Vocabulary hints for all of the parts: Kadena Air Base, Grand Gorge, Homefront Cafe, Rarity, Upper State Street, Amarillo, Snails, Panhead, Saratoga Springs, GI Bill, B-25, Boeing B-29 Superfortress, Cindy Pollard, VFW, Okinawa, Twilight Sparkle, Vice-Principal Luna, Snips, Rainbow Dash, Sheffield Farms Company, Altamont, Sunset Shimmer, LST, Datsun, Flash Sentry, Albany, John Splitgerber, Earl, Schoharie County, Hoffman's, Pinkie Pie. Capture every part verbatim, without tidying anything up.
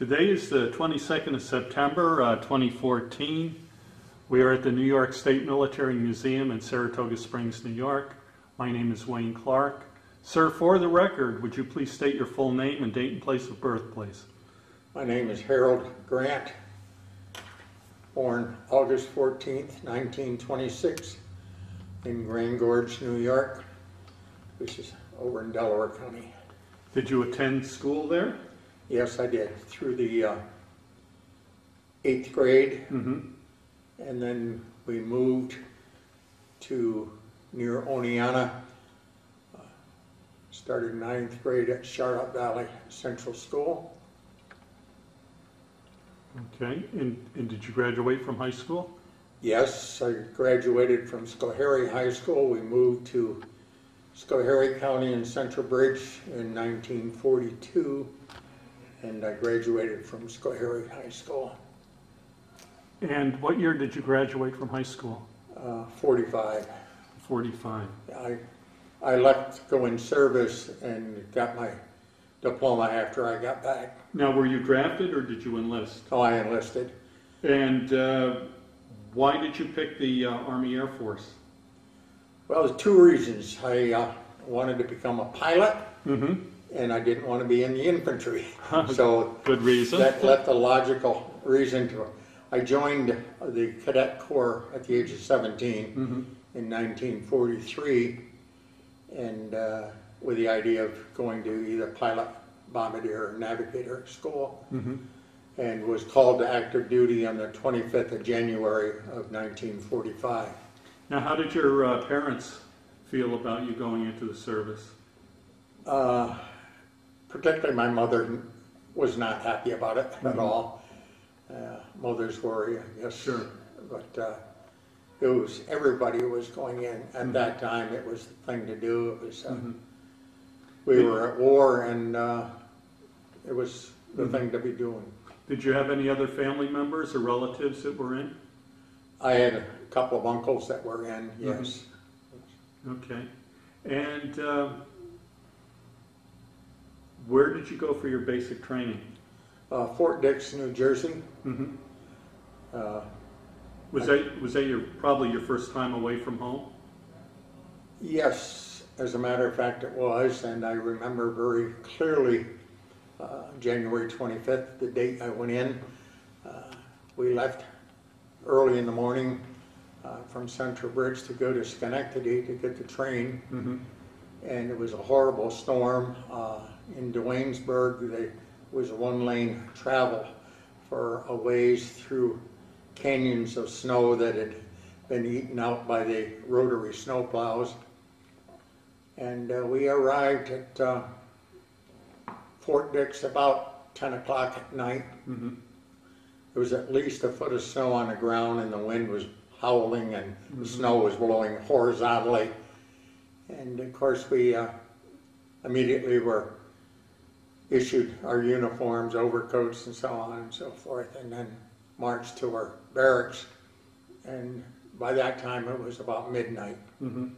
Today is the twenty-second of September, uh, twenty fourteen. We are at the New York State Military Museum in Saratoga Springs, New York. My name is Wayne Clark. Sir, for the record, would you please state your full name and date and place of birth, please? My name is Harold Grant, born August fourteenth, nineteen twenty-six, in Grand Gorge, New York, which is over in Delaware County. Did you attend school there? Yes, I did, through the uh, eighth grade, mm-hmm. and then we moved to near Oneana, uh, started ninth grade at Charlotte Valley Central School. Okay, and, and did you graduate from high school? Yes, I graduated from Schoharie High School. We moved to Schoharie County in Central Bridge in nineteen forty-two. And I graduated from Scotia High School. And what year did you graduate from high school? Uh, forty-five. forty-five. I, I left to go in service and got my diploma after I got back. Now, were you drafted or did you enlist? Oh, I enlisted. And uh, why did you pick the uh, Army Air Force? Well, there's two reasons. I uh, wanted to become a pilot. Mm-hmm. And I didn't want to be in the infantry, so good reason. That left a logical reason to. I joined the Cadet Corps at the age of seventeen, mm-hmm. in nineteen forty-three, and uh, with the idea of going to either pilot, bombardier, or navigator school, mm-hmm. and was called to active duty on the twenty-fifth of January of nineteen forty-five. Now, how did your uh, parents feel about you going into the service? Uh, Particularly, my mother was not happy about it at mm-hmm. all. Uh, mother's worry, I guess. Sure. But uh, it was, everybody was going in. At mm-hmm. that time, it was the thing to do. It was, uh, mm-hmm. we Did were at war, and uh, it was the mm-hmm. thing to be doing. Did you have any other family members or relatives that were in? I had a couple of uncles that were in, yes. Mm-hmm. Okay. And... Uh, where did you go for your basic training? Uh, Fort Dix, New Jersey. Mm-hmm. uh, was I, that was that your probably your first time away from home? Yes, as a matter of fact, it was, and I remember very clearly uh, January twenty-fifth, the date I went in. Uh, we left early in the morning uh, from Central Bridge to go to Schenectady to get the train, mm-hmm. and it was a horrible storm. Uh, In Duanesburg, there was one-lane travel for a ways through canyons of snow that had been eaten out by the rotary snowplows. And uh, we arrived at uh, Fort Dix about ten o'clock at night. Mm-hmm. There was at least a foot of snow on the ground, and the wind was howling, and mm-hmm. the snow was blowing horizontally. And of course, we uh, immediately were issued our uniforms, overcoats, and so on and so forth, and then marched to our barracks. And by that time, it was about midnight. Mm-hmm.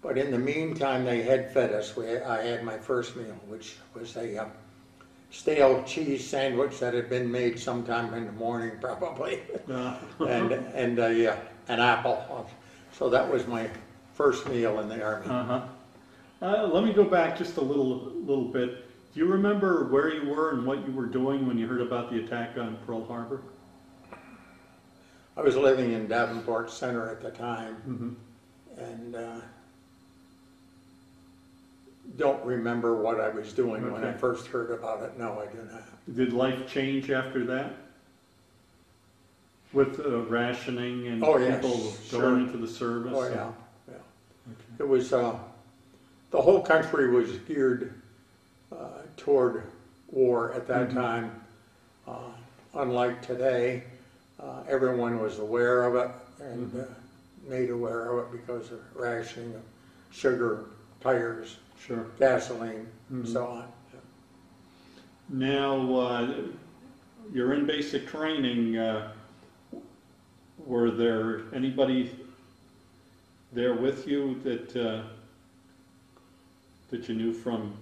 But in the meantime, they had fed us. We, I had my first meal, which was a uh, stale cheese sandwich that had been made sometime in the morning, probably, and and a, uh, an apple. So that was my first meal in the Army. Uh-huh. Uh, let me go back just a little little bit. Do you remember where you were and what you were doing when you heard about the attack on Pearl Harbor? I was living in Davenport Center at the time, mm-hmm. and uh, don't remember what I was doing okay. when I first heard about it. No, I do not. Did life change after that? With uh, rationing and oh, people yes, going sure. into the service? Oh, yeah. And... yeah. Okay. It was, uh, the whole country was geared Uh, toward war at that mm-hmm. time. Uh, unlike today, uh, everyone was aware of it and mm-hmm. uh, made aware of it because of rationing of sugar, tires, sure. gasoline, mm-hmm. and so on. Yeah. Now, uh, you're in basic training. Uh, were there anybody there with you that, uh, that you knew from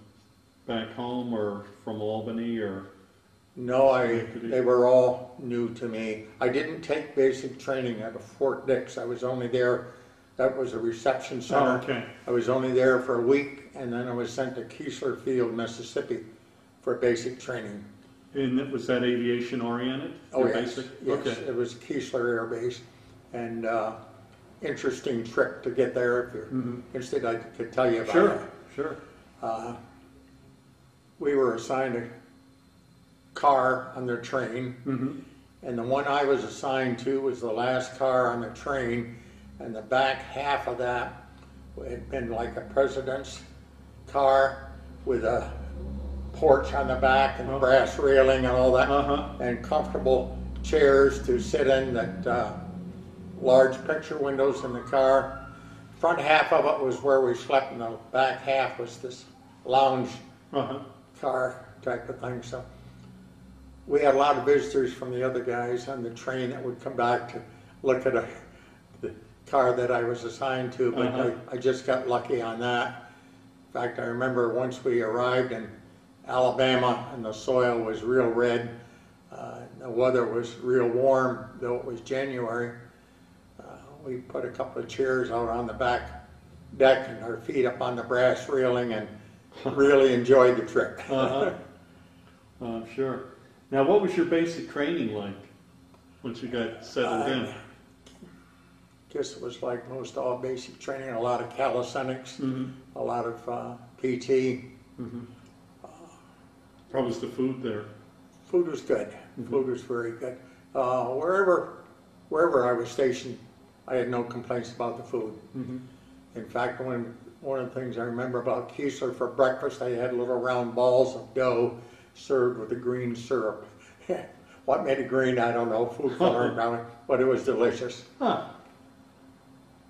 back home or from Albany or No, I, they were all new to me. I didn't take basic training at Fort Dix. I was only there, that was a reception center. Oh, okay. I was only there for a week, and then I was sent to Keesler Field, Mississippi for basic training. And it was that aviation oriented? Oh, yes. Basic? Yes. Okay. It was Keesler Air Base. And uh, interesting trip to get there. If you're mm-hmm. interested, I could tell you about sure. it. Sure, sure. Uh, we were assigned a car on their train, mm-hmm. and the one I was assigned to was the last car on the train, and the back half of that had been like a president's car with a porch on the back and uh-huh. brass railing and all that, uh-huh. and comfortable chairs to sit in, that uh, large picture windows in the car. Front half of it was where we slept, and the back half was this lounge uh-huh. car type of thing. So we had a lot of visitors from the other guys on the train that would come back to look at a, the car that I was assigned to, but uh-huh. I, I just got lucky on that. In fact, I remember once we arrived in Alabama and the soil was real red, uh, the weather was real warm, though it was January. Uh, we put a couple of chairs out on the back deck and our feet up on the brass railing and really enjoyed the trip. Uh-huh. uh, sure. Now, what was your basic training like once you got settled I, in? Just it was like most all basic training, a lot of calisthenics, mm-hmm. a lot of uh, P T. Mm-hmm. uh, How was the food there? Food was good. Mm-hmm. Food was very good. Uh, wherever, wherever I was stationed, I had no complaints about the food. Mm-hmm. In fact, when, one of the things I remember about Keesler, for breakfast, they had little round balls of dough served with a green syrup. What made it green, I don't know, food coloring, but it was delicious. Huh.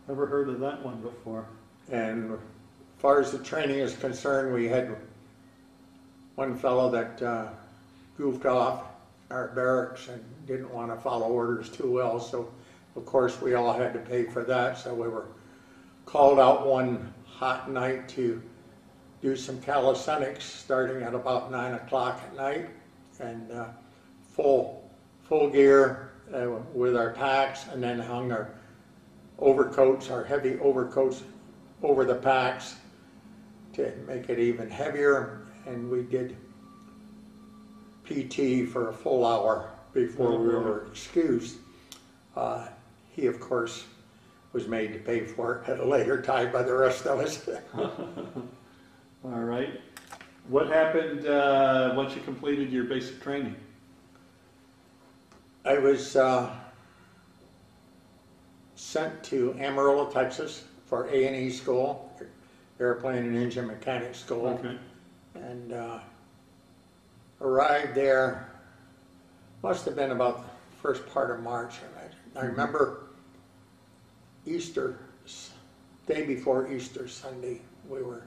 Never heard of that one before. And as far as the training is concerned, we had one fellow that uh, goofed off our barracks and didn't want to follow orders too well, so of course we all had to pay for that, so we were called out one hot night to do some calisthenics starting at about nine o'clock at night, and uh, full full gear uh, with our packs, and then hung our overcoats, our heavy overcoats, over the packs to make it even heavier. And we did P T for a full hour before mm-hmm. we were excused. Uh, he, of course, was made to pay for it at a later time by the rest of us. All right. What happened uh, once you completed your basic training? I was uh, sent to Amarillo, Texas for A and E school, Airplane and Engine Mechanic School, okay. and uh, arrived there, must have been about the first part of March. I, I remember Easter, day before Easter Sunday, we were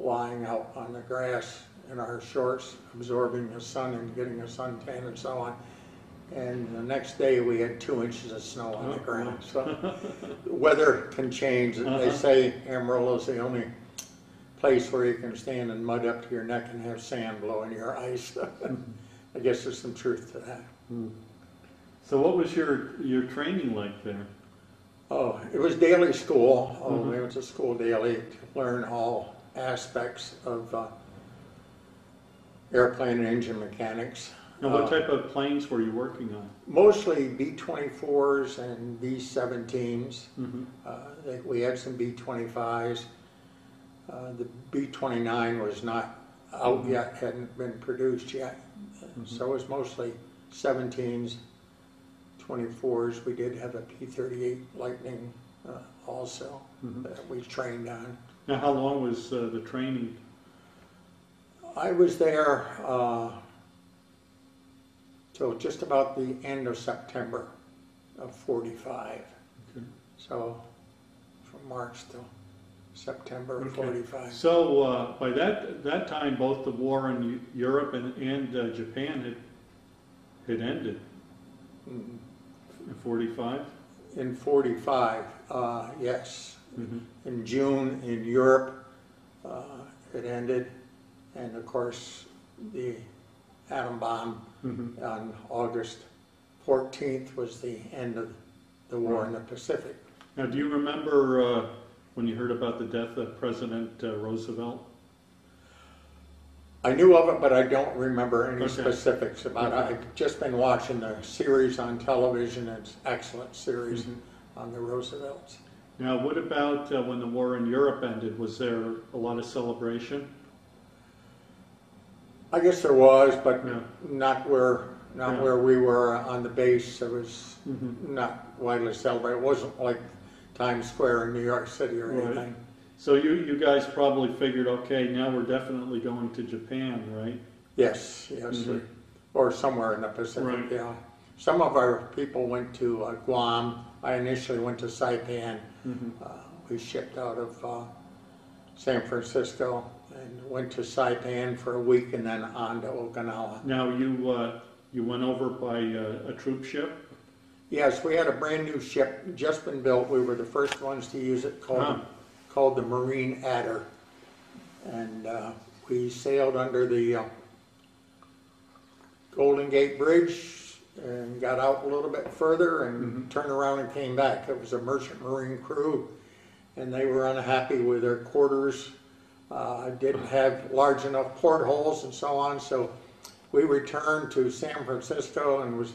lying out on the grass in our shorts, absorbing the sun and getting a suntan and so on. And the next day we had two inches of snow on the ground. So weather can change. Uh-huh. They say Amarillo is the only place where you can stand in mud up to your neck and have sand blowing your eyes. I guess there's some truth to that. So what was your, your training like there? Oh, it was daily school. Oh, mm-hmm. We went to school daily to learn all aspects of uh, airplane and engine mechanics. Now, what uh, type of planes were you working on? Mostly B twenty-fours and B seventeens. Mm-hmm. uh, they, we had some B twenty-fives. Uh, the B twenty-nine was not out mm-hmm. yet, hadn't been produced yet. Mm-hmm. So it was mostly seventeens, twenty-fours. We did have a P thirty-eight Lightning uh, also mm-hmm. that we trained on. Now, how long was uh, the training? I was there uh, till just about the end of September of forty-five. Okay. So from March till September of okay. forty-five. So uh, by that that time, both the war in Europe and, and uh, Japan had had ended. Mm-hmm. In forty-five? In forty-five, uh, yes. Mm-hmm. In June in Europe, uh, it ended, and of course the atom bomb mm-hmm. on August fourteenth was the end of the war right. in the Pacific. Now, do you remember uh, when you heard about the death of President uh, Roosevelt? I knew of it, but I don't remember any okay. specifics about okay. it. I've just been watching a series on television. It's an excellent series mm-hmm. on the Roosevelts. Now, what about uh, when the war in Europe ended? Was there a lot of celebration? I guess there was, but yeah. not where not yeah. where we were on the base. It was mm-hmm. not widely celebrated. It wasn't like Times Square in New York City or right. anything. So you, you guys probably figured, okay, now we're definitely going to Japan, right? Yes, yes, mm-hmm. or, or somewhere in the Pacific, right. yeah. Some of our people went to uh, Guam. I initially went to Saipan. Mm-hmm. uh, we shipped out of uh, San Francisco and went to Saipan for a week and then on to Okinawa. Now you, uh, you went over by uh, a troop ship? Yes, we had a brand new ship, just been built. We were the first ones to use it, called huh. called the Marine Adder, and uh, we sailed under the uh, Golden Gate Bridge and got out a little bit further and mm-hmm. turned around and came back. It was a merchant marine crew, and they were unhappy with their quarters, uh, didn't have large enough portholes and so on, so we returned to San Francisco and was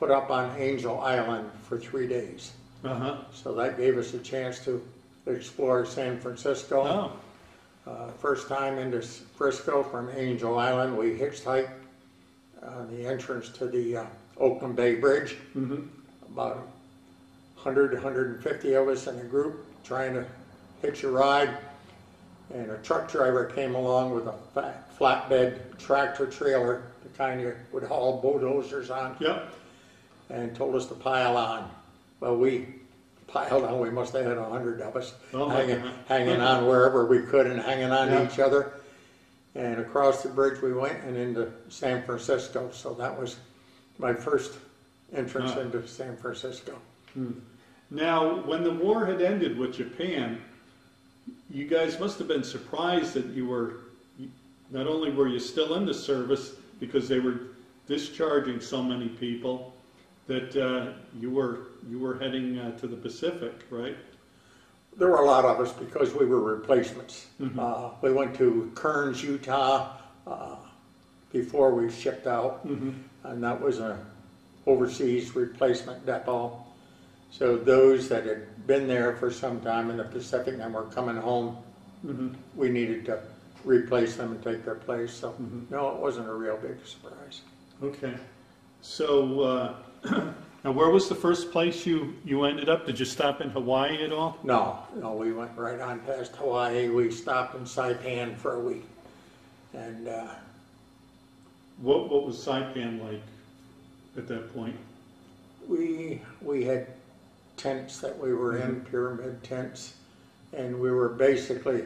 put up on Angel Island for three days. Uh-huh. So that gave us a chance to explore San Francisco. Oh. Uh, first time into Frisco from Angel Island, we hitchhiked uh, the entrance to the uh, Oakland Bay Bridge. Mm-hmm. About a hundred, a hundred fifty of us in a group trying to hitch a ride, and a truck driver came along with a flat, flatbed tractor trailer, the kind you would haul bulldozers on, yep. and told us to pile on. Well, we piled on. We must have had a hundred of us oh hanging, hanging on wherever we could and hanging on yeah. to each other. And across the bridge we went and into San Francisco. So that was my first entrance oh. into San Francisco. Hmm. Now, when the war had ended with Japan, you guys must have been surprised that you were, not only were you still in the service because they were discharging so many people, that uh, you were you were heading uh, to the Pacific, right? There were a lot of us because we were replacements. Mm-hmm. uh, we went to Kearns, Utah, uh, before we shipped out, mm-hmm. and that was an overseas replacement depot. So those that had been there for some time in the Pacific and were coming home, mm-hmm. we needed to replace them and take their place. So mm-hmm. no, it wasn't a real big surprise. Okay, so. Uh, Now, where was the first place you, you ended up? Did you stop in Hawaii at all? No, no, we went right on past Hawaii. We stopped in Saipan for a week. And uh, what what was Saipan like at that point? We we had tents that we were mm-hmm. in, pyramid tents, and we were basically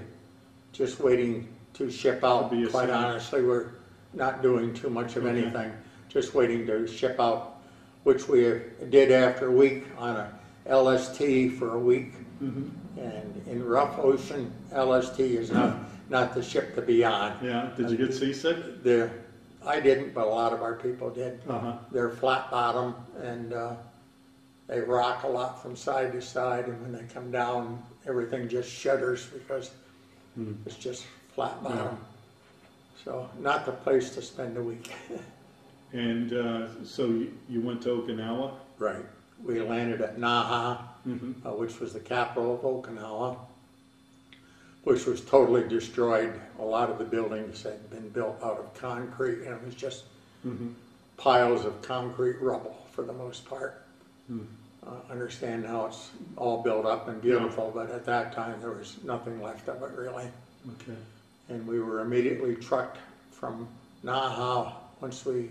just waiting to ship out. To Quite assigned. honestly, we're not doing too much of okay. anything, just waiting to ship out, which we did after a week on a L S T for a week. Mm-hmm. And in rough ocean, L S T is not, not the ship to be on. Yeah, did you get seasick? The, I didn't, but a lot of our people did. Uh-huh. They're flat bottom, and uh, they rock a lot from side to side, and when they come down, everything just shudders because mm. it's just flat bottom. Yeah. So not the place to spend a week. And uh, so you, you went to Okinawa? Right. We landed at Naha, mm-hmm. uh, which was the capital of Okinawa, which was totally destroyed. A lot of the buildings had been built out of concrete, and it was just mm-hmm. piles of concrete rubble for the most part. Mm. Uh, understand now it's all built up and beautiful, yeah. but at that time there was nothing left of it really. Okay. And we were immediately trucked from Naha once we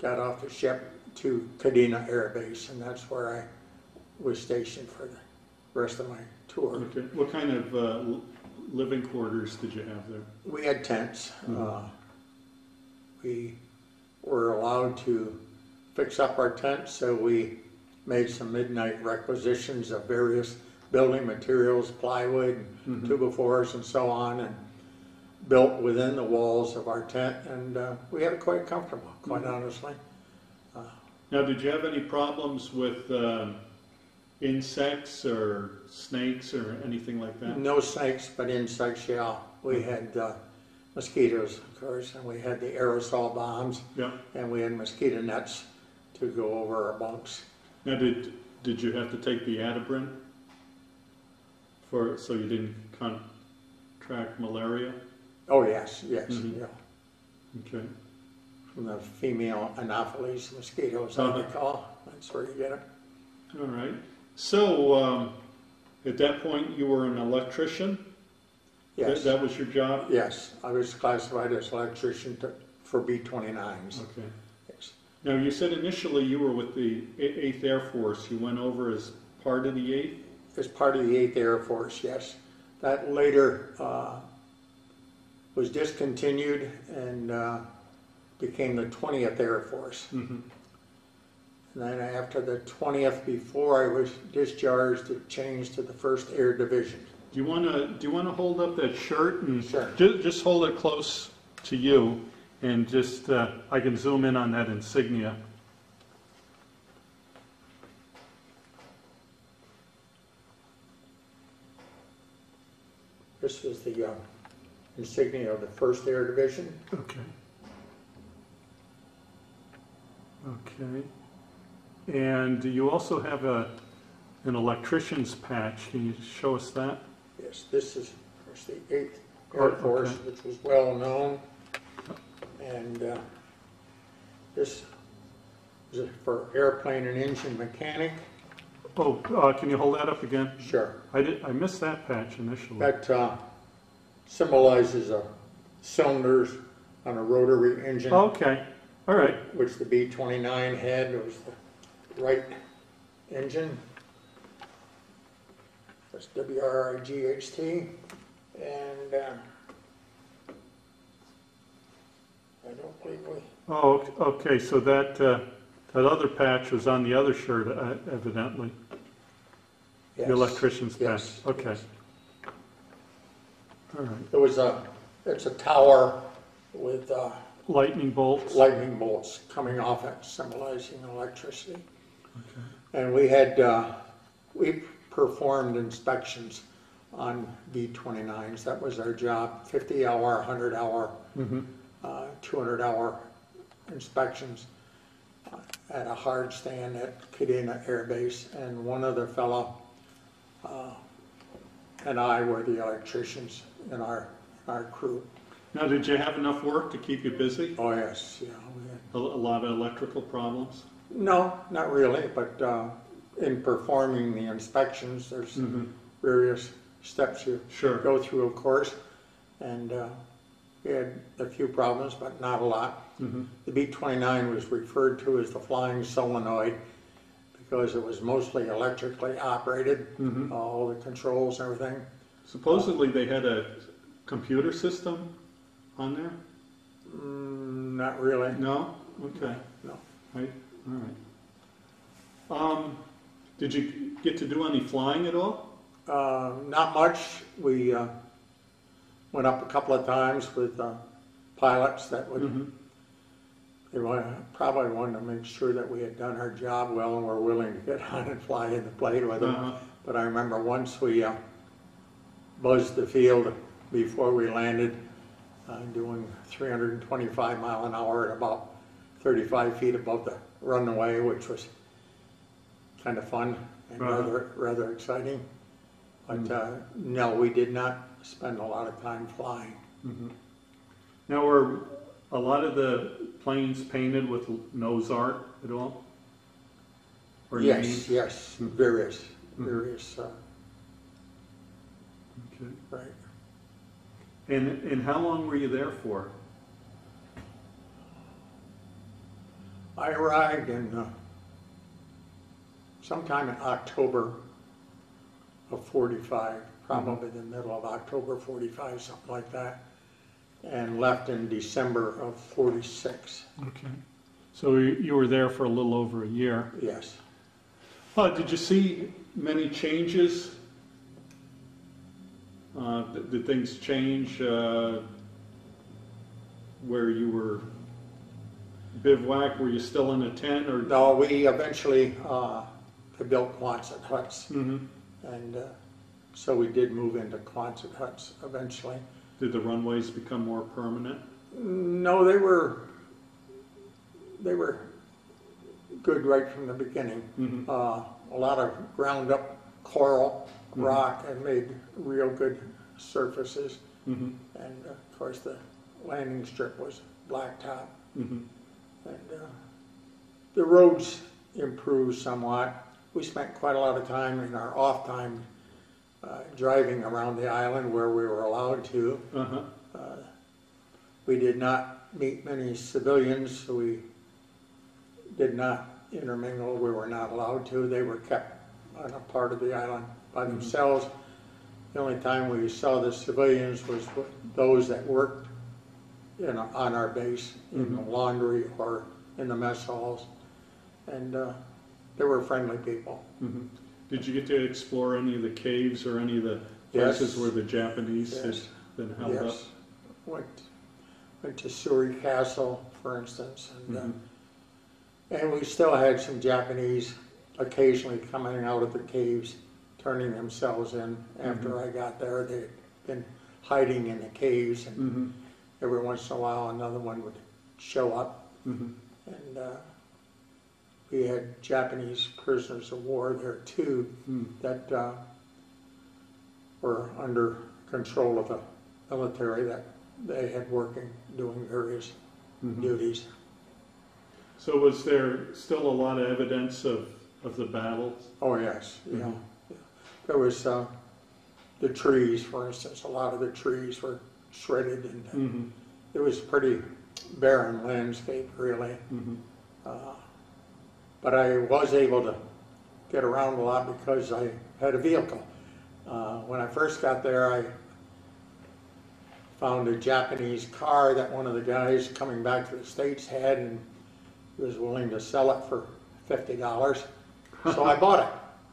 got off the ship to Kadena Air Base, and that's where I was stationed for the rest of my tour. Okay. What kind of uh, living quarters did you have there? We had tents. Mm-hmm. uh, we were allowed to fix up our tents, so we made some midnight requisitions of various building materials, plywood, mm-hmm. two by fours and so on, and built within the walls of our tent, and uh, we had it quite comfortable, quite mm-hmm. honestly. Uh, now, did you have any problems with uh, insects or snakes or anything like that? No snakes, but insects, yeah. We had uh, mosquitoes, of course, and we had the aerosol bombs, yeah. and we had mosquito nets to go over our bunks. Now, did, did you have to take the Adibrin for, so you didn't contract malaria? Oh, yes, yes, mm-hmm. yeah. Okay. From the female Anopheles mosquitoes, uh-huh. I recall. That's where you get it. All right. So, um, at that point, you were an electrician? Yes. That, that was your job? Yes. I was classified as electrician to, for B twenty-nines. Okay. Yes. Now, you said initially you were with the Eighth Air Force. You went over as part of the Eighth? As part of the Eighth Air Force, yes. That later uh, was discontinued and uh, became the twentieth Air Force. Mm-hmm. And then after the twentieth, before I was discharged, it changed to the First Air Division. Do you want to do you want to hold up that shirt and sure. ju just hold it close to you, and just uh, I can zoom in on that insignia. This is the uh, insignia of the First Air Division. Okay. Okay. And you also have a an electrician's patch. Can you show us that? Yes, this is of course the Eighth Air Force, okay. which was well known, and uh, this is for airplane and engine mechanic. Oh, uh, can you hold that up again? Sure. I did. I missed that patch initially. That uh, symbolizes uh, cylinders on a rotary engine. Oh, okay. All right. Which the B twenty-nine had. It was the right engine. That's W R I G H T, and uh, I don't believe we. Oh, okay. So that. Uh, That other patch was on the other shirt, uh, evidently. Yes. The electrician's yes. patch. Okay. Yes. All right. There was a. It's a tower with uh, lightning bolts. Lightning bolts coming off it, symbolizing electricity. Okay. And we had uh, we performed inspections on B twenty-nines. That was our job: fifty-hour, hundred-hour, mm-hmm. uh, two hundred-hour inspections at a hard stand at Kadena Air Base, and one other fellow uh, and I were the electricians in our our crew. Now, did you have enough work to keep you busy? Oh yes, yeah. We had a, a lot of electrical problems. No, not really. But uh, in performing the inspections, there's mm-hmm. various steps you sure. go through, of course, and uh, we had a few problems, but not a lot. Mm-hmm. The B twenty-nine was referred to as the flying solenoid because it was mostly electrically operated, mm-hmm. all the controls and everything. Supposedly um, they had a computer system on there? Not really. No? Okay. No. Right. All right. Um, did you get to do any flying at all? Uh, not much. We uh, went up a couple of times with uh, pilots that would... Mm-hmm. They probably wanted to make sure that we had done our job well and were willing to get on and fly in the plane with them. Uh-huh. But I remember once we uh, buzzed the field before we landed, uh, doing three hundred twenty-five mile an hour at about thirty-five feet above the runway, which was kind of fun and uh-huh. rather, rather exciting. But mm-hmm. uh, no, we did not spend a lot of time flying. Mm-hmm. Now, we're a lot of the planes painted with nose art at all? Or yes, names? Yes, mm-hmm. various, various. Mm-hmm. uh, okay, right. And and how long were you there for? I arrived in uh, sometime in October of forty-five, probably mm-hmm. the middle of October forty-five, something like that. And left in December of forty-six. Okay. So you were there for a little over a year. Yes. Uh, did you see many changes? Uh, did things change? Uh, where you were bivouac? Were you still in a tent, or? No, we eventually uh, built Quonset huts, mm-hmm. and uh, so we did move into Quonset huts eventually. Did the runways become more permanent? No, they were they were good right from the beginning. Mm-hmm. uh, a lot of ground up coral, mm-hmm. rock, and made real good surfaces. Mm-hmm. And uh, of course the landing strip was blacktop. Mm-hmm. And uh, the roads improved somewhat. We spent quite a lot of time in our off time uh, driving around the island where we were allowed to. Uh-huh. uh, we did not meet many civilians, so we did not intermingle. We were not allowed to. They were kept on a part of the island by mm-hmm. themselves. The only time we saw the civilians was those that worked in a, on our base, in mm-hmm. the laundry or in the mess halls, and uh, they were friendly people. Mm-hmm. Did you get to explore any of the caves or any of the places yes. where the Japanese yes. had been held yes. up? Went, went to Schoharie Castle, for instance, and, mm-hmm. uh, and we still had some Japanese occasionally coming out of the caves, turning themselves in. After mm-hmm. I got there, they'd been hiding in the caves, and mm-hmm. every once in a while another one would show up. Mm-hmm. And uh, we had Japanese prisoners of war there too, mm. that uh, were under control of the military that they had working, doing various mm-hmm. duties. So was there still a lot of evidence of, of the battles? Oh yes, mm-hmm. yeah. There was uh, the trees, for instance. A lot of the trees were shredded, and uh, mm-hmm. it was pretty barren landscape, really. Mm-hmm. uh, but I was able to get around a lot because I had a vehicle. Uh, when I first got there, I found a Japanese car that one of the guys coming back to the States had, and he was willing to sell it for fifty dollars. So I bought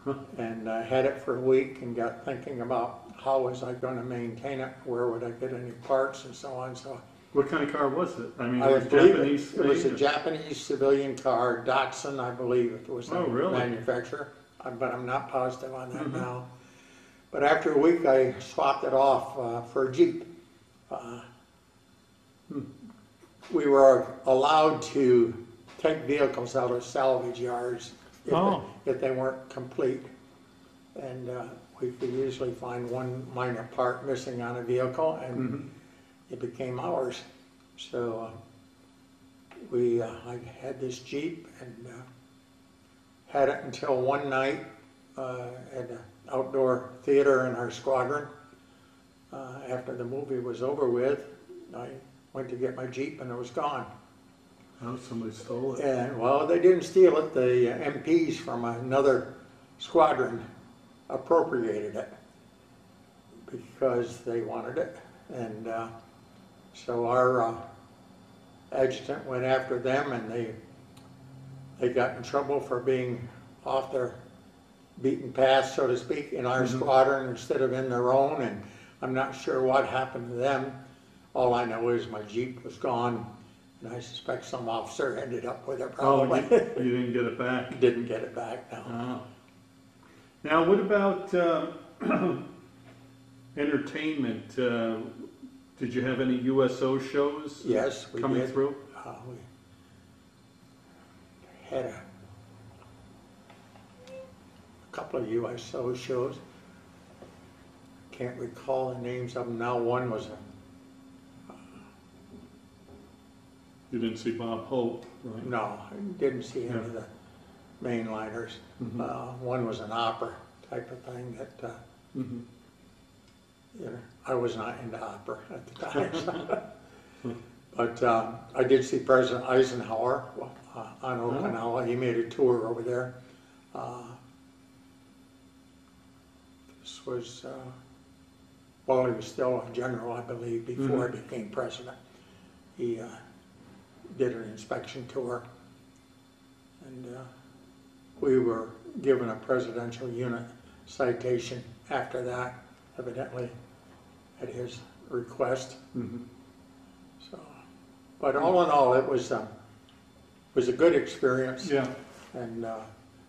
it. And I had it for a week and got thinking about how was I going to maintain it, where would I get any parts, and so on. So what kind of car was it? I mean, I it was Japanese. It, it was a Japanese civilian car, Datsun, I believe it was the oh, really? manufacturer, but I'm not positive on that mm-hmm. now. But after a week, I swapped it off uh, for a Jeep. Uh, we were allowed to take vehicles out of salvage yards if, oh. they, if they weren't complete, and uh, we could usually find one minor part missing on a vehicle, and mm-hmm. it became ours. So uh, we uh, I had this Jeep and uh, had it until one night uh, at an outdoor theater in our squadron. Uh, after the movie was over with, I went to get my Jeep and it was gone. Oh, somebody stole it. And, well, they didn't steal it. The uh, M Ps from another squadron appropriated it because they wanted it. And uh, so our uh, adjutant went after them, and they, they got in trouble for being off their beaten path, so to speak, in our mm-hmm. squadron instead of in their own. And I'm not sure what happened to them. All I know is my Jeep was gone. And I suspect some officer ended up with it probably. Oh, you, you didn't get it back? Didn't get it back, no. Oh. Now, what about uh, entertainment? Uh, did you have any U S O shows yes, we coming did. through? Uh, we had a, a couple of U S O shows. Can't recall the names of them now. One was a You didn't see Bob Hope, right? No, I didn't see any yeah. of the mainliners. Mm-hmm. uh, one was an opera type of thing that, uh, mm-hmm. you know, I was not into opera at the time. But um, I did see President Eisenhower uh, on Okinawa. Oh. He made a tour over there. Uh, this was, uh, well, he was still a general, I believe, before mm-hmm. he became president. He. Uh, did an inspection tour, and uh, we were given a presidential unit citation after that, evidently at his request. Mm-hmm. So But all in all, it was a, was a good experience. Yeah. And uh,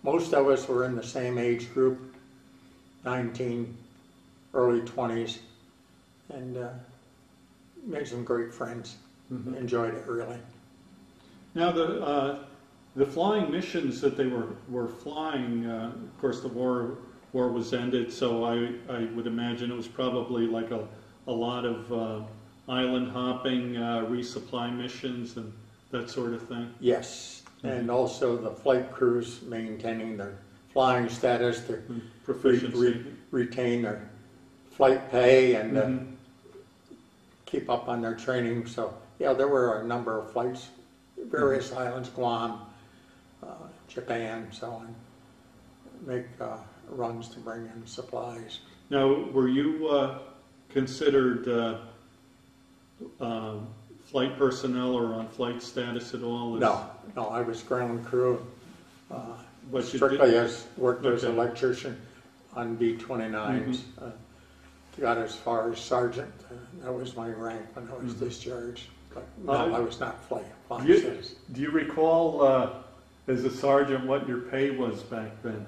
most of us were in the same age group, nineteen, early twenties, and uh, made some great friends. Mm-hmm. Enjoyed it, really. Now, the, uh, the flying missions that they were, were flying, uh, of course, the war, war was ended, so I, I would imagine it was probably like a, a lot of uh, island hopping, uh, resupply missions, and that sort of thing. Yes, mm-hmm. And also the flight crews maintaining their flying status to mm-hmm. proficiency. Re re retain their flight pay and mm-hmm. uh, keep up on their training. So, yeah, there were a number of flights, various mm-hmm. islands, Guam, uh, Japan, so on, make uh, runs to bring in supplies. Now, were you uh, considered uh, uh, flight personnel or on flight status at all? As... No, no, I was ground crew, uh, but strictly did... as worked okay. as an electrician on B twenty-nines. Mm-hmm. uh, got as far as sergeant. Uh, that was my rank when I was mm-hmm. discharged. But no, uh, I was not flying. flying do, you, do you recall, uh, as a sergeant, what your pay was back then?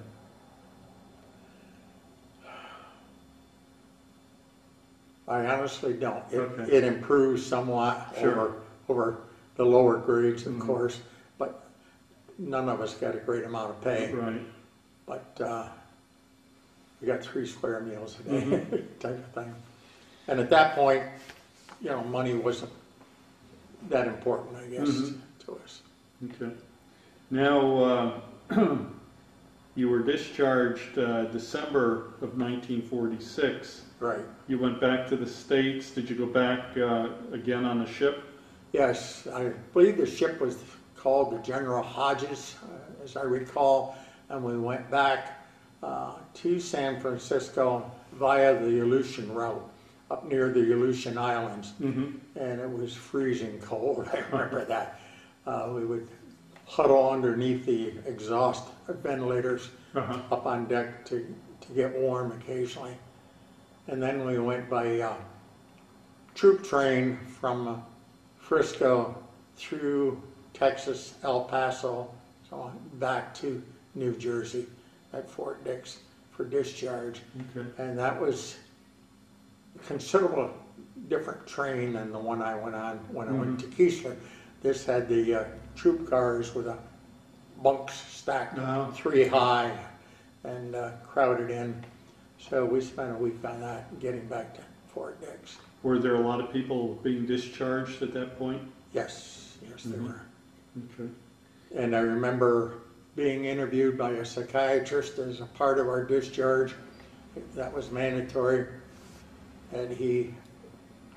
I honestly don't. It, okay. it improved somewhat sure. over, over the lower grades, of mm-hmm. course, but none of us got a great amount of pay. Right. But uh, we got three square meals a day, mm-hmm. type of thing. And at that point, you know, money wasn't that important, I guess, mm-hmm. to us. Okay. Now, uh, you were discharged uh, December of nineteen forty-six. Right. You went back to the States. Did you go back uh, again on a ship? Yes. I believe the ship was called the General Hodges, uh, as I recall, and we went back Uh, to San Francisco via the Aleutian route, up near the Aleutian Islands. Mm-hmm. And it was freezing cold, I remember that. Uh, we would huddle underneath the exhaust ventilators uh-huh. up on deck to, to get warm occasionally. And then we went by uh, troop train from Frisco through Texas, El Paso, so on, back to New Jersey at Fort Dix for discharge. Okay. And that was a considerable different train than the one I went on when mm-hmm. I went to Keesler. This had the uh, troop cars with a bunks stacked oh. three high and uh, crowded in. So we spent a week on that getting back to Fort Dix. Were there a lot of people being discharged at that point? Yes, yes mm-hmm. there were. Okay. And I remember being interviewed by a psychiatrist as a part of our discharge. That was mandatory. And he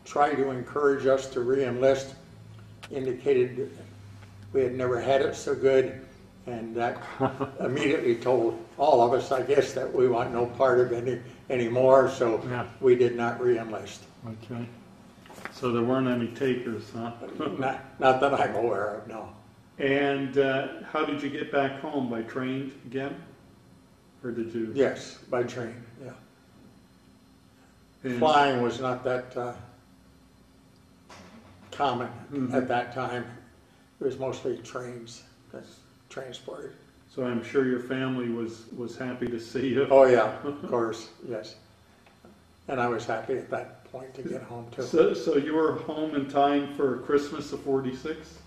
tried to encourage us to re-enlist, indicated we had never had it so good, and that immediately told all of us, I guess, that we want no part of it any, anymore, so yeah. we did not re-enlist. Okay. So there weren't any takers, huh? not, not that I'm aware of, no. And uh, how did you get back home? By train again? Or did you? Yes, by train, yeah. And flying was not that uh, common mm-hmm. at that time. It was mostly trains that transported. So I'm sure your family was, was happy to see you. Oh yeah, of course, yes. And I was happy at that point to get home too. So, so you were home in time for Christmas of forty-six?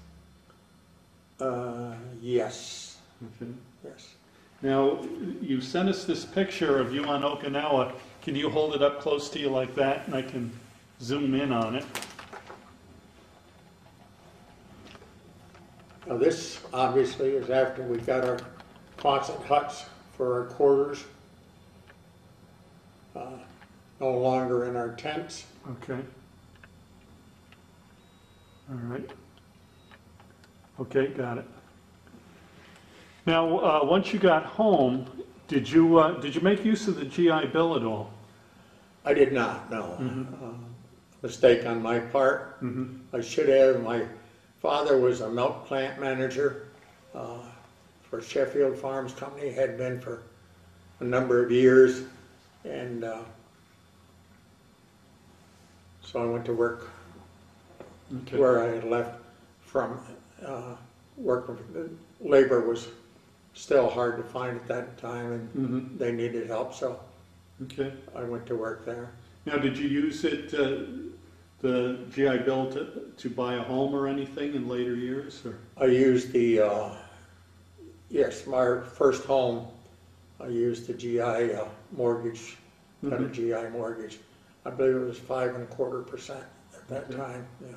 Uh, yes. Okay. Yes. Now, you sent us this picture of you on Okinawa. Can you hold it up close to you like that, and I can zoom in on it? Now, this obviously is after we got our Quonset huts for our quarters. Uh, no longer in our tents. Okay. All right. Okay, got it. Now, uh, once you got home, did you uh, did you make use of the G I Bill at all? I did not. No, mm-hmm. uh, mistake on my part. Mm-hmm. I should have. My father was a milk plant manager uh, for Sheffield Farms Company. Had been for a number of years, and uh, so I went to work okay. where I had left from uh, work. Labor was still hard to find at that time, and mm-hmm. they needed help, so okay. I went to work there. Now, did you use it, uh, the G I Bill, to, to buy a home or anything in later years? Or? I used the, uh, yes, my first home, I used the G I uh, mortgage, mm-hmm. got a G I mortgage. I believe it was five and a quarter percent at that okay. time, yeah.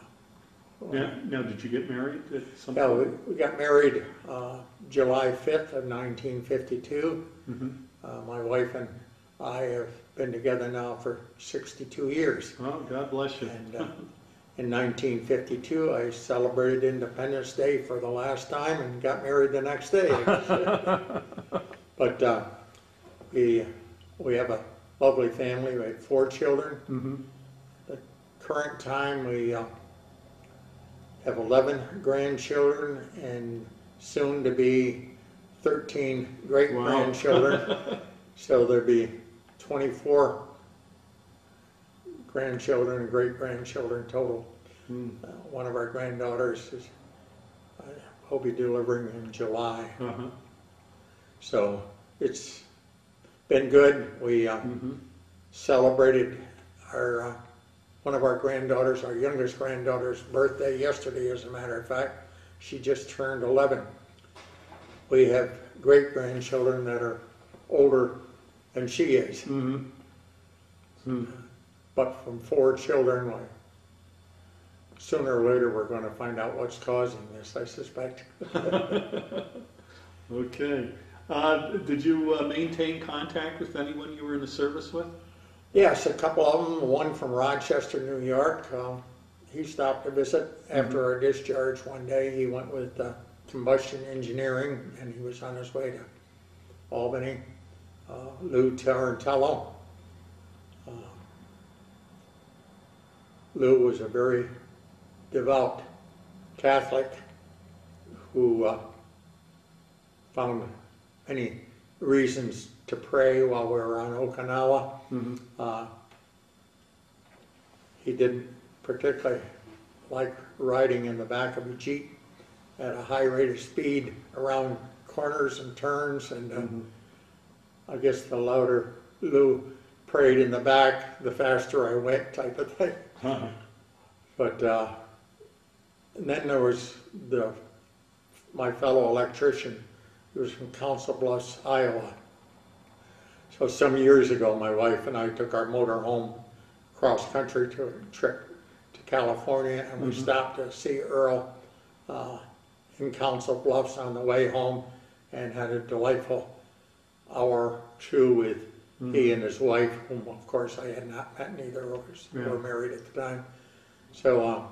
Well, now, now, did you get married at some point? Yeah, we, we got married uh, July fifth of nineteen fifty-two. Mm-hmm. uh, my wife and I have been together now for sixty-two years. Oh, God bless you. And uh, in nineteen fifty-two, I celebrated Independence Day for the last time and got married the next day. But uh, we, we have a lovely family. We have four children. Mm-hmm. At the current time, we... Uh, have eleven grandchildren and soon to be thirteen great wow. grandchildren. So there'll be twenty-four grandchildren and great grandchildren total. Hmm. Uh, one of our granddaughters is, I hope, he'll be delivering in July. Uh-huh. So it's been good. We uh, mm-hmm. celebrated our. Uh, One of our granddaughters, our youngest granddaughter's birthday yesterday, as a matter of fact. She just turned eleven. We have great grandchildren that are older than she is. Mm-hmm. Mm-hmm. But from four children, like, sooner or later we're going to find out what's causing this, I suspect. Okay. Uh, did you uh, maintain contact with anyone you were in the service with? Yes, a couple of them, one from Rochester, New York. Uh, he stopped to visit after our discharge one day. He went with uh, combustion engineering, and he was on his way to Albany. Uh, Lou Tarantello. Uh, Lou was a very devout Catholic who uh, found many reasons to pray while we were on Okinawa. Mm-hmm. uh, he didn't particularly like riding in the back of a Jeep at a high rate of speed around corners and turns, and uh, mm-hmm. I guess the louder Lou prayed in the back, the faster I went, type of thing. Uh-huh. But uh, and then there was the my fellow electrician. He was from Council Bluffs, Iowa. So some years ago, my wife and I took our motor home cross country to a trip to California, and we mm-hmm. stopped to see Earl uh, in Council Bluffs on the way home, and had a delightful hour or two with mm-hmm. he and his wife, whom of course I had not met, neither of us yeah. were married at the time. So um,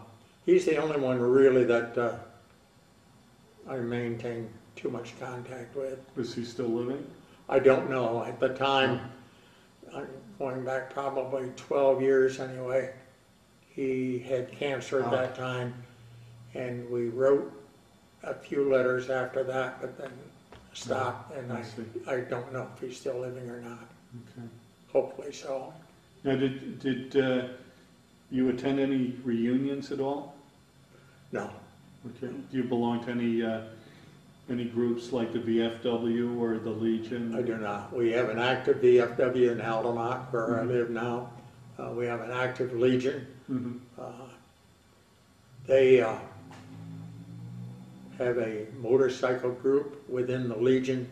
he's the only one really that uh, I maintained too much contact with. Is he still living? I don't know. At the time, I'm going back probably twelve years anyway, he had cancer at that time, and we wrote a few letters after that, but then stopped, and I, I don't know if he's still living or not. Okay. Hopefully so. Now, did, did uh, you attend any reunions at all? No. Okay. Do you belong to any... Uh, Any groups like the V F W or the Legion? I do not. We have an active V F W in Altamont, where mm-hmm. I live now. Uh, we have an active Legion. Mm-hmm. uh, they uh, have a motorcycle group within the Legion,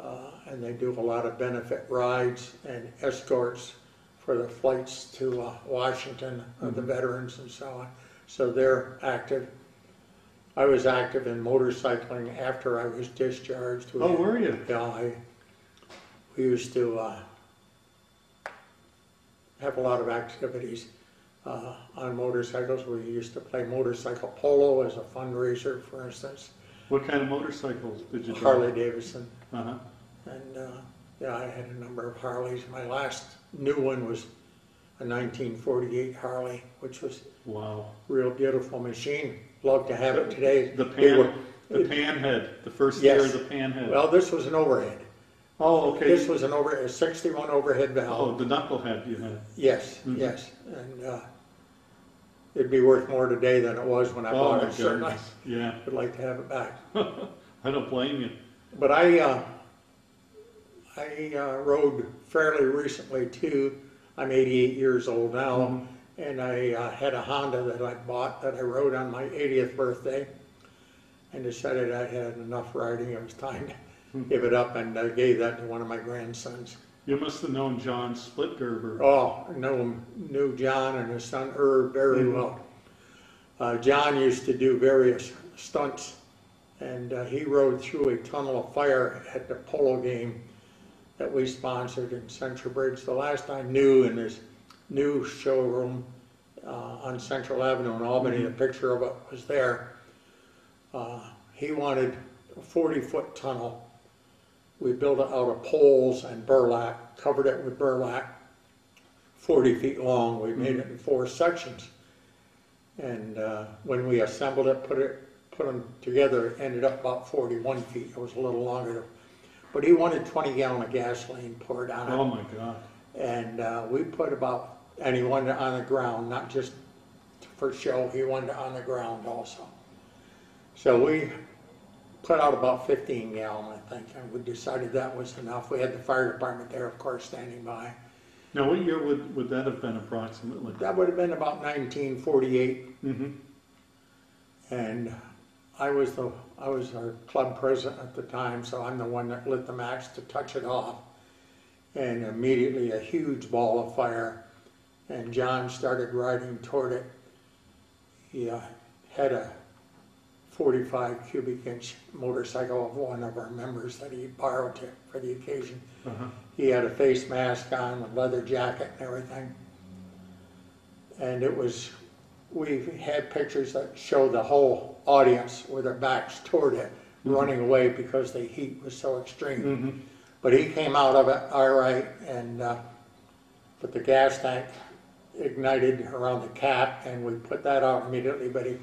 uh, and they do a lot of benefit rides and escorts for the flights to uh, Washington mm-hmm. of the veterans and so on. So they're active. I was active in motorcycling after I was discharged. We, oh, were you? Yeah, I, we used to uh, have a lot of activities uh, on motorcycles. We used to play motorcycle polo as a fundraiser, for instance. What kind of motorcycles did you do? Harley-Davidson. Uh-huh. And uh, yeah, I had a number of Harleys. My last new one was a nineteen forty-eight Harley, which was wow. a real beautiful machine. Love to have it today. The pan, were, the Panhead, the first yes. year of the Panhead. Well, this was an overhead. Oh, okay. This was an over a sixty-one overhead valve. Oh, the knucklehead you had. Yes, mm-hmm. yes, and uh, it'd be worth more today than it was when I oh, bought it. Certainly, yeah. I'd like to have it back. I don't blame you. But I, uh, I uh, rode fairly recently too. I'm eighty-eight years old now, mm-hmm. and I uh, had a Honda that I bought that I rode on my eightieth birthday, and decided I had enough riding. It was time to mm-hmm. give it up, and I gave that to one of my grandsons. You must have known John Splitgerber. Oh, I know him, knew John and his son Irv very mm-hmm. well. Uh, John used to do various stunts, and uh, he rode through a tunnel of fire at the polo game that we sponsored in Central Bridge. The last I knew, in this new showroom uh, on Central Avenue in Albany, mm-hmm. a picture of it was there. Uh, he wanted a forty-foot tunnel. We built it out of poles and burlap, covered it with burlap, forty feet long. We made it in four sections. And uh, when we assembled it, put it, put them together, it ended up about forty-one feet. It was a little longer. But he wanted twenty gallon of gasoline poured on it. Oh my God. And uh, we put about, and he wanted it on the ground, not just for show, he wanted it on the ground also. So we put out about fifteen gallon, I think, and we decided that was enough. We had the fire department there, of course, standing by. Now, what year would, would that have been approximately? That would have been about nineteen forty-eight. Mm-hmm. And I was the I was our club president at the time, so I'm the one that lit the match to touch it off. And immediately a huge ball of fire, and John started riding toward it. He uh, had a forty-five cubic inch motorcycle of one of our members that he borrowed to, for the occasion. Uh-huh. He had a face mask on, a leather jacket and everything. And it was, we had pictures that show the whole audience with their backs toward it, mm-hmm. running away because the heat was so extreme. Mm-hmm. But he came out of it all right, and uh, but the gas tank ignited around the cap, and we put that out immediately, but he,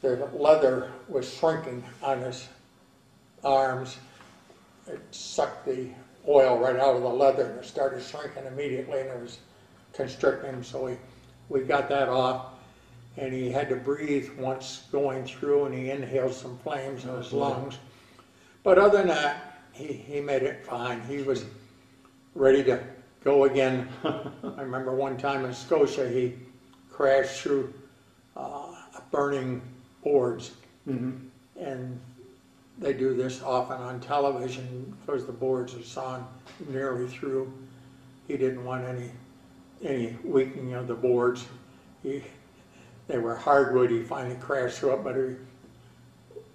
the leather was shrinking on his arms. It sucked the oil right out of the leather, and it started shrinking immediately, and it was constricting him. So we, we got that off, and he had to breathe once going through, and he inhaled some flames in his lungs. But other than that, he, he made it fine. He was ready to go again. I remember one time in Scotia, he crashed through uh, burning boards, mm-hmm. and they do this often on television because the boards are sawn nearly through. He didn't want any any weakening of the boards. He, they were hardwood. He finally crashed through it, but he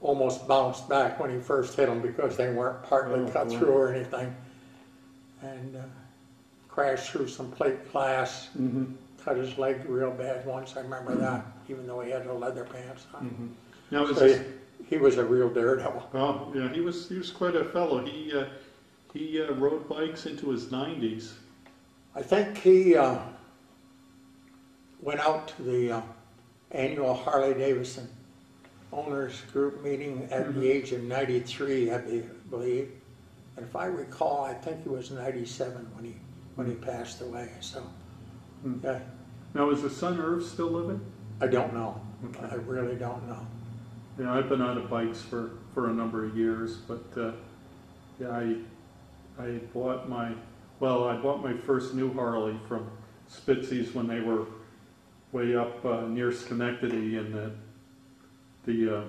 almost bounced back when he first hit them because they weren't partly oh, cut boy. through or anything, and uh, crashed through some plate glass, mm-hmm. cut his leg real bad once. I remember mm-hmm. that, even though he had no leather pants on. Mm-hmm. Now, so he, he was a real daredevil. Oh, yeah, he was he was quite a fellow. He uh, he uh, rode bikes into his nineties. I think he uh, went out to the uh, annual Harley-Davidson owners group meeting at mm-hmm. the age of ninety-three, I believe. And if I recall, I think he was ninety-seven when he when he passed away. So, mm-hmm. yeah. Now, is his son Irv still living? I don't know. Okay. I really don't know. Yeah, I've been out of bikes for, for a number of years, but uh, yeah, I I bought my well, I bought my first new Harley from Spitzies when they were way up uh, near Schenectady, and the the uh,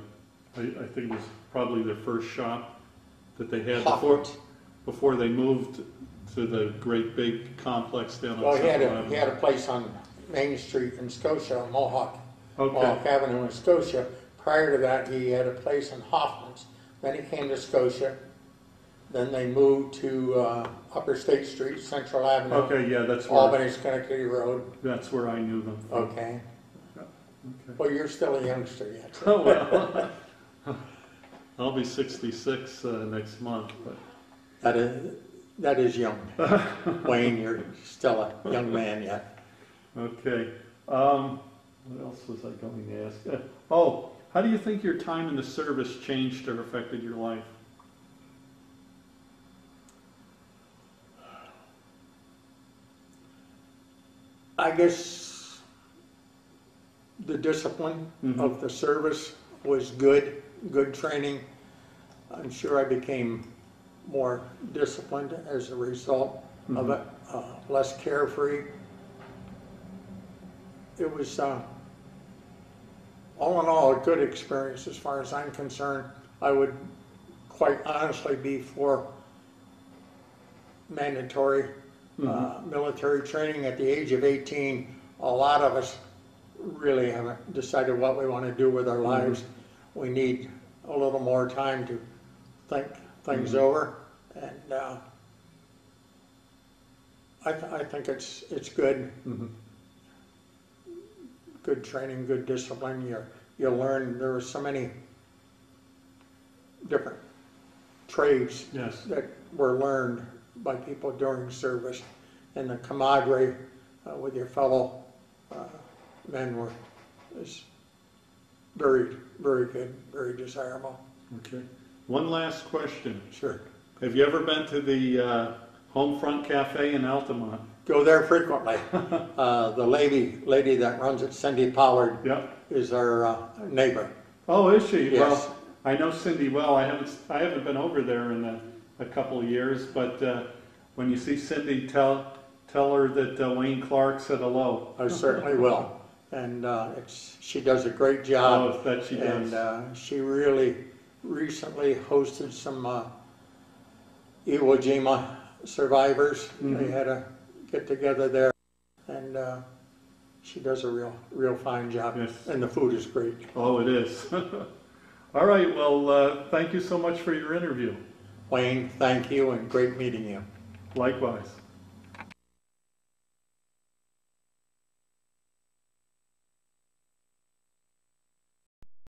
I, I think it was probably their first shop that they had before before they moved to the great big complex down on. Well, he had a, he had a place on Main Street in Scotia, Mohawk, okay. Mohawk Avenue in Scotia. Prior to that, he had a place in Hoffman's. Then he came to Scotia. Then they moved to uh, Upper State Street, Central Avenue. Okay, yeah, that's where Albany, Schenectady Road. That's where I knew them from. Okay. Okay. Well, you're still a youngster yet. So. Oh well, I'll be sixty-six uh, next month. But that is that is young, Wayne. You're still a young man yet. Okay. Um, what else was I going to ask? Uh, oh, how do you think your time in the service changed or affected your life? I guess the discipline mm-hmm. of the service was good, good training. I'm sure I became more disciplined as a result mm-hmm. of it, uh, less carefree. It was, uh, all in all, a good experience as far as I'm concerned. I would quite honestly be for mandatory mm-hmm. uh, military training at the age of eighteen. A lot of us really haven't decided what we want to do with our mm-hmm. lives. We need a little more time to think things mm-hmm. over, and uh, I, th I think it's it's good, mm-hmm. good training, good discipline. You you learn. There are so many different trades yes. that were learned by people during service, and the camaraderie uh, with your fellow uh, men were is very, very good, very desirable. Okay. One last question. Sure. Have you ever been to the uh, Homefront Cafe in Altamont? Go there frequently. uh, the lady lady that runs it, Cindy Pollard, yep. is our uh, neighbor. Oh, is she? Yes. Well, I know Cindy well. I haven't I haven't been over there in a, a couple of years, but uh, when you see Cindy, tell tell her that uh, Wayne Clark said hello. I certainly will. And uh, it's, she does a great job. Oh, that she does. And uh, she really recently hosted some uh, Iwo Jima survivors. Mm-hmm. They had a get together there, and uh, she does a real, real fine job. Yes. And the food is great. Oh, it is. All right. Well, uh, thank you so much for your interview, Wayne. Thank you, and great meeting you. Likewise.